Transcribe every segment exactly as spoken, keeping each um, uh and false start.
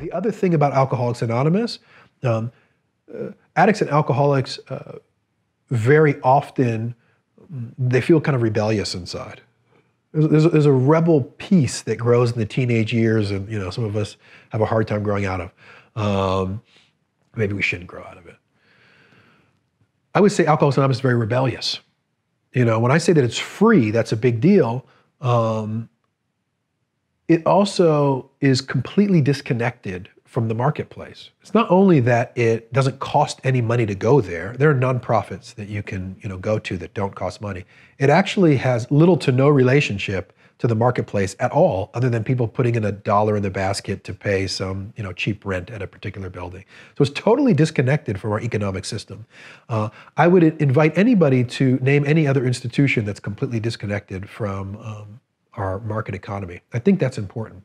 The other thing about Alcoholics Anonymous, um, uh, addicts and alcoholics uh, very often, they feel kind of rebellious inside. There's, there's a rebel piece that grows in the teenage years, and you know, some of us have a hard time growing out of. Um, maybe we shouldn't grow out of it. I would say Alcoholics Anonymous is very rebellious. You know, when I say that it's free, that's a big deal. Um, it also is completely disconnected from the marketplace. It's not only that it doesn't cost any money to go there. There are nonprofits that you can, you know, go to that don't cost money. It actually has little to no relationship to the marketplace at all, other than people putting in a dollar in the basket to pay some, you know, cheap rent at a particular building. So it's totally disconnected from our economic system. Uh, I would invite anybody to name any other institution that's completely disconnected from um, our market economy. I think that's important,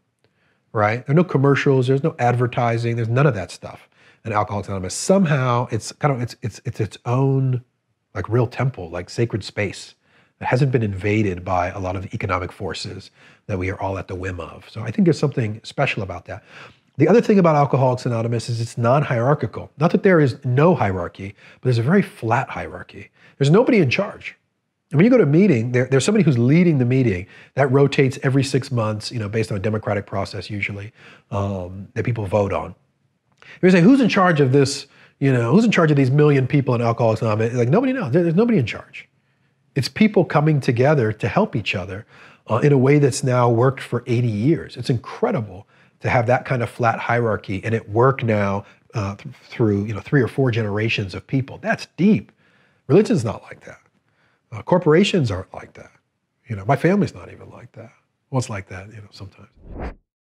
right? There are no commercials, there's no advertising, there's none of that stuff in Alcoholics Anonymous. Somehow it's kind of, it's, it's, it's its own like real temple, like sacred space. It hasn't been invaded by a lot of economic forces that we are all at the whim of. So I think there's something special about that. The other thing about Alcoholics Anonymous is it's non-hierarchical. Not that there is no hierarchy, but there's a very flat hierarchy. There's nobody in charge. And when you go to a meeting, there, there's somebody who's leading the meeting. That rotates every six months, you know, based on a democratic process usually, um, that people vote on. You say, who's in charge of this, you know, who's in charge of these million people in Alcoholics Anonymous? Like, nobody knows. There, there's nobody in charge. It's people coming together to help each other uh, in a way that's now worked for eighty years. It's incredible to have that kind of flat hierarchy and it work now uh, th through you know three or four generations of people. That's deep. Religion's not like that. Uh, corporations aren't like that. You know, my family's not even like that. Well, it's like that, you know, sometimes.